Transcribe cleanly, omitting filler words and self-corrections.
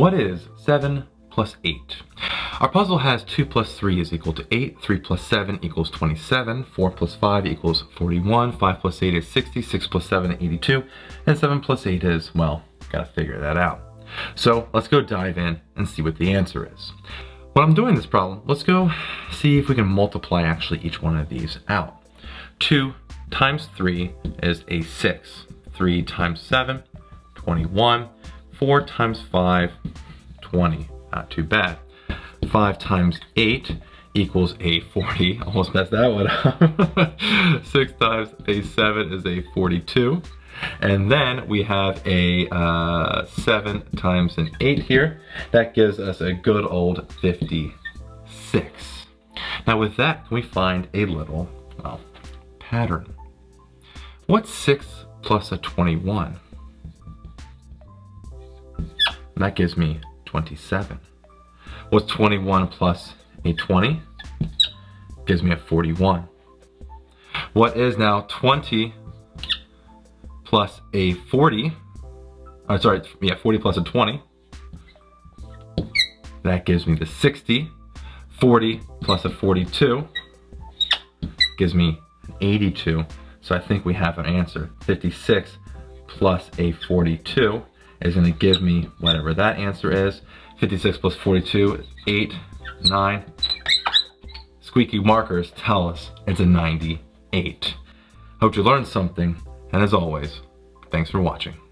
What is 7 plus 8? Our puzzle has 2 plus 3 is equal to 8, 3 plus 7 equals 27, 4 plus 5 equals 41, 5 plus 8 is 60, 6 plus 7 is 82, and 7 plus 8 is, well, gotta figure that out. So let's go dive in and see what the answer is. When I'm doing this problem, let's go see if we can multiply actually each one of these out. 2 times 3 is a 6, 3 times 7, 21, 4 times 5, 20, not too bad. 5 times 8 equals a 40, almost messed that one up. 6 times a 7 is a 42. And then we have a 7 times an 8 here. That gives us a good old 56. Now with that, can we find a little, well, pattern? What's 6 plus a 21? That gives me 27. What's 21 plus a 20? Gives me a 41. What is now 20 plus a 40, oh, sorry, yeah, 40 plus a 20, that gives me the 60, 40 plus a 42, gives me an 82, so I think we have an answer. 56 plus a 42 is gonna give me whatever that answer is. 56 plus 42 is 8, 9, squeaky markers tell us it's a 98. Hope you learned something. And as always, thanks for watching.